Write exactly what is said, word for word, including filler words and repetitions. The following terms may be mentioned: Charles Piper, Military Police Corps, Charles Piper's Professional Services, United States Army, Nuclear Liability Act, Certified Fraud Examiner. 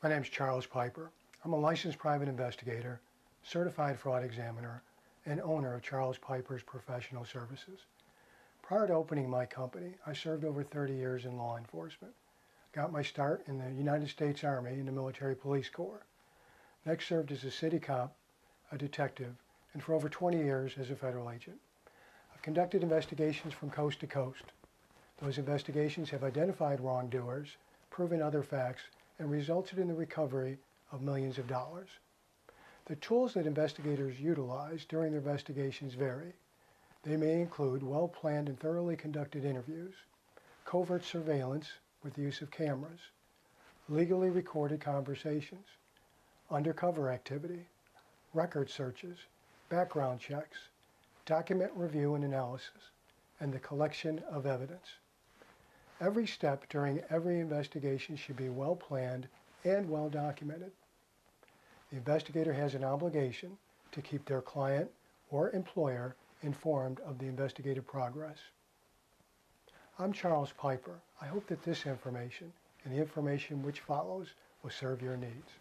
My name is Charles Piper. I'm a licensed private investigator, certified fraud examiner, and owner of Charles Piper's Professional Services. Prior to opening my company, I served over thirty years in law enforcement. Got my start in the United States Army in the Military Police Corps. Next served as a city cop, a detective, and for over twenty years as a federal agent. I've conducted investigations from coast to coast. Those investigations have identified wrongdoers, proven other facts, and resulted in the recovery of millions of dollars. The tools that investigators utilize during their investigations vary. They may include well-planned and thoroughly conducted interviews, covert surveillance with the use of cameras, legally recorded conversations, undercover activity, record searches, background checks, document review and analysis, and the collection of evidence. Every step during every investigation should be well planned and well documented. The investigator has an obligation to keep their client or employer informed of the investigative progress. I'm Charles Piper. I hope that this information and the information which follows will serve your needs.